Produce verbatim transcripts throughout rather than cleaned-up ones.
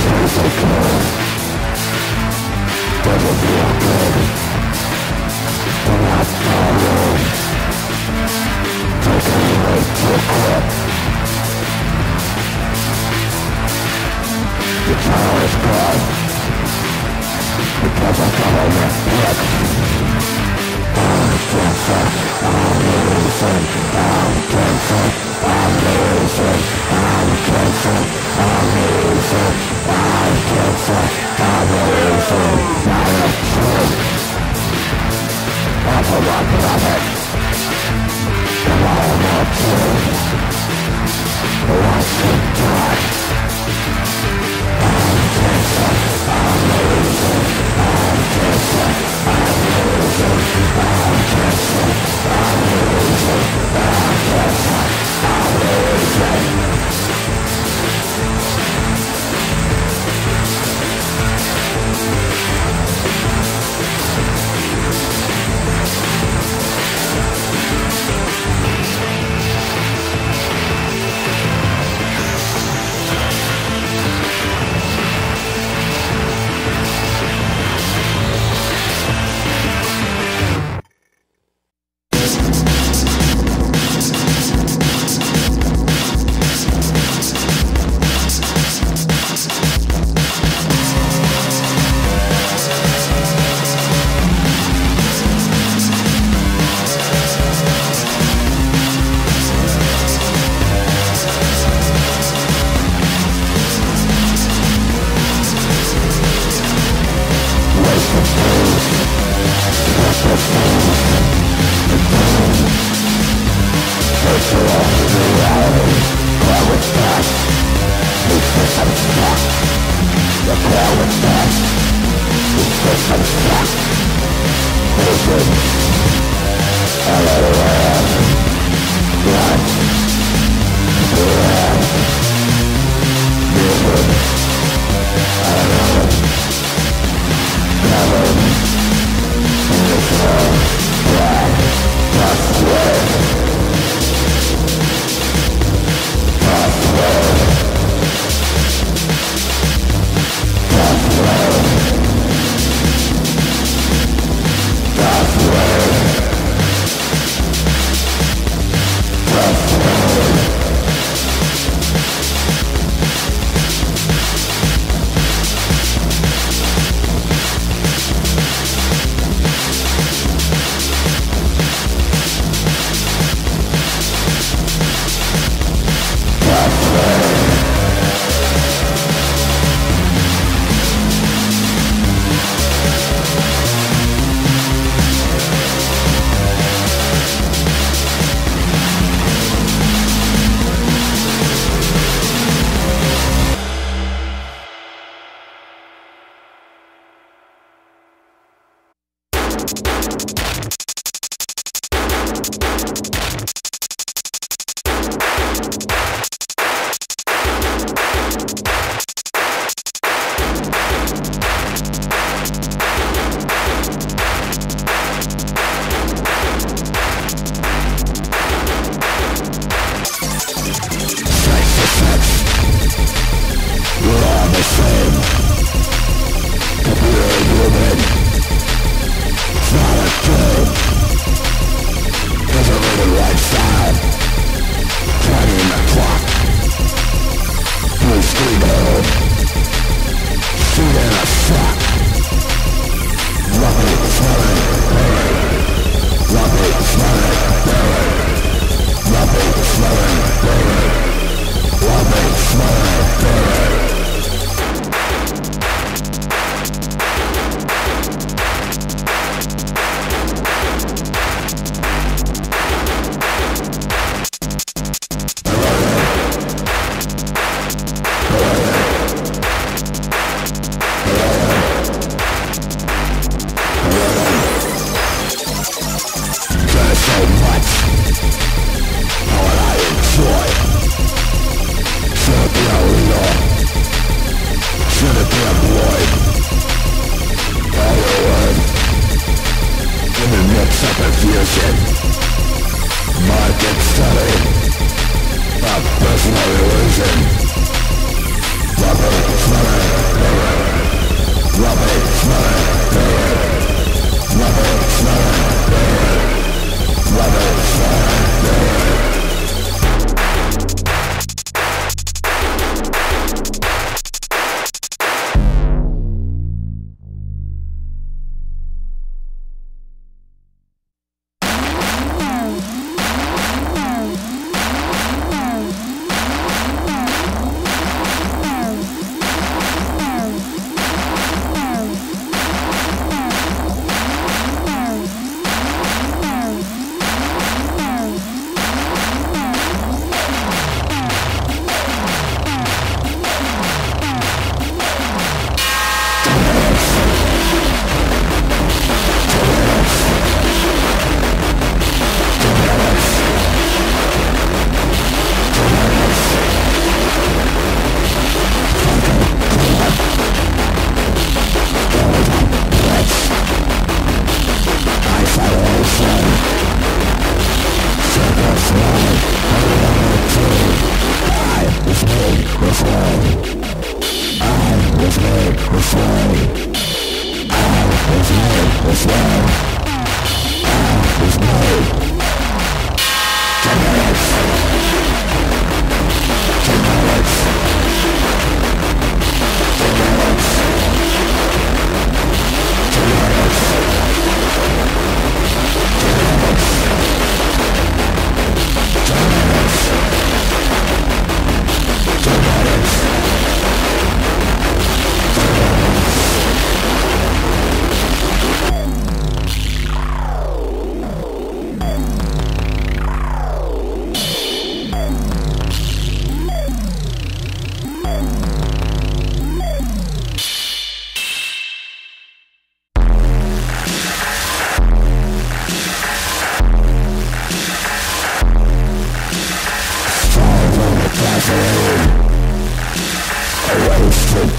Not a Don't mind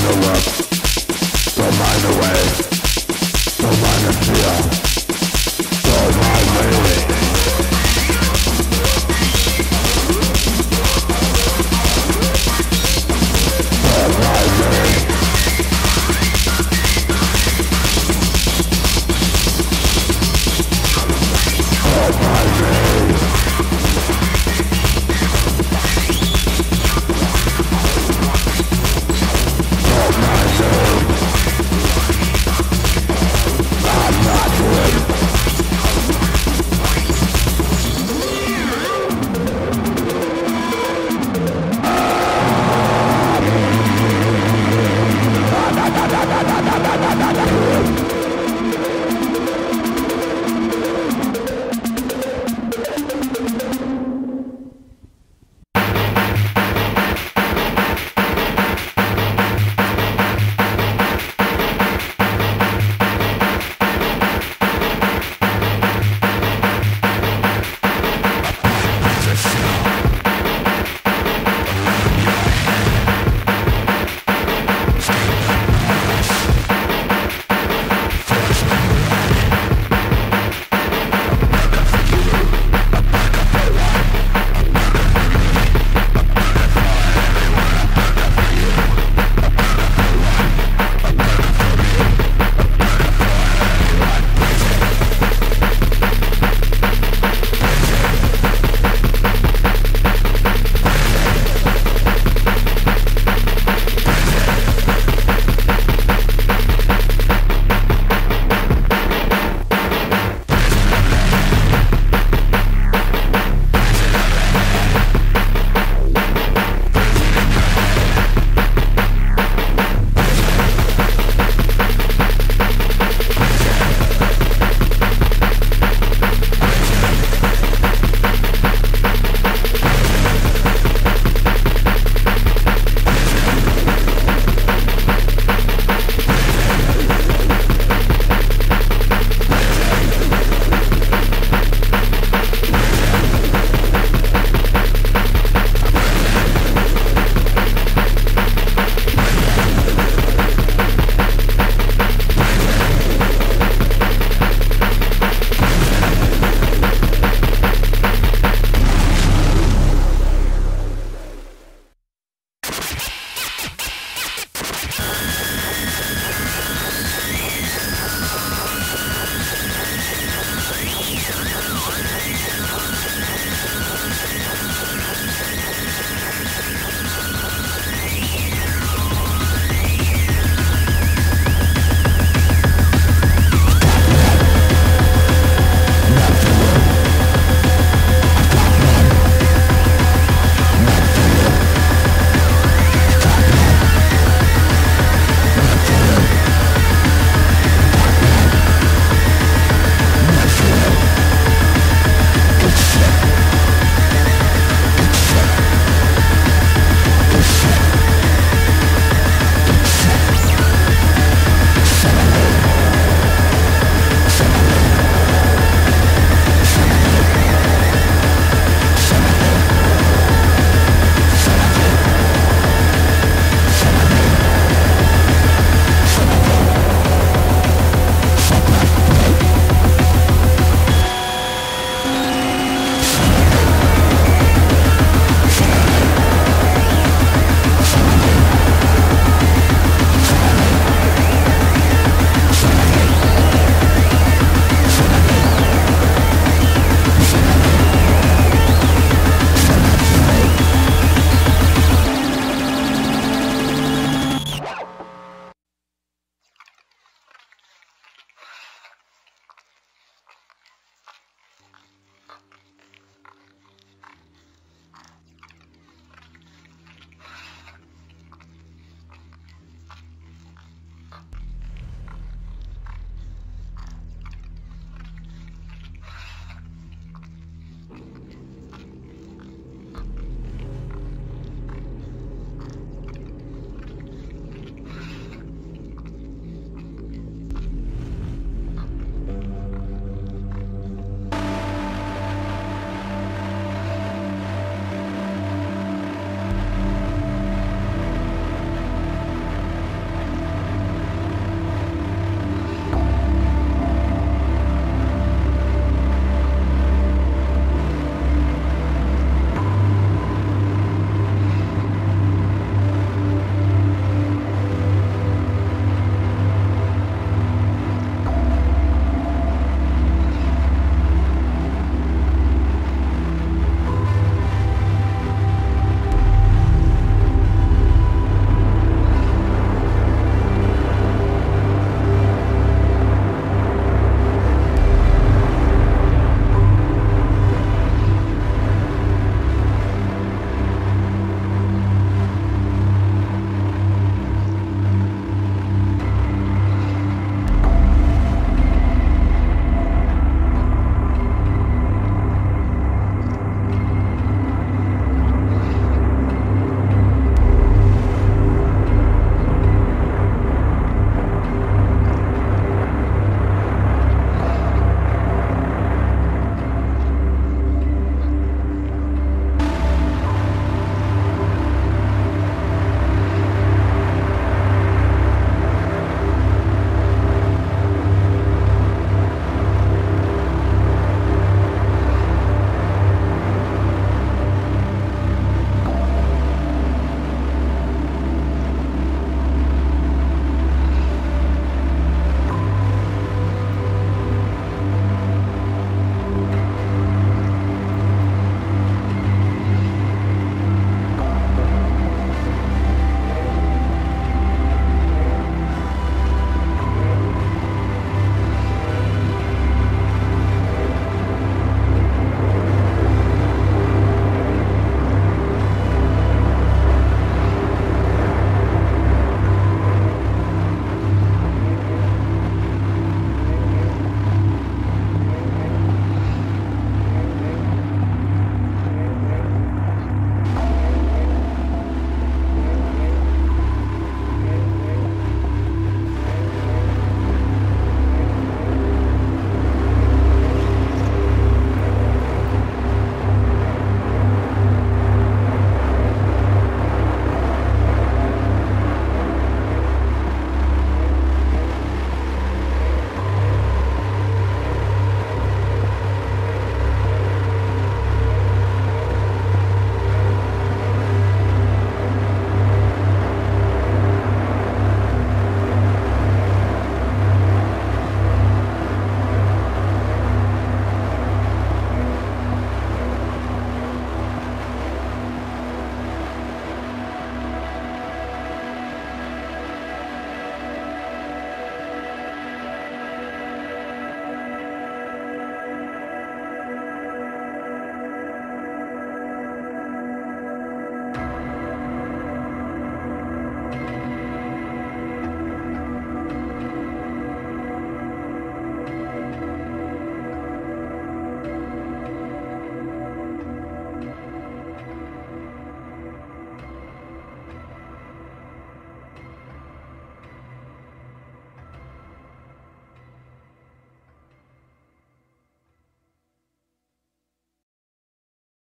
the way, don't mind the fear, don't mind me.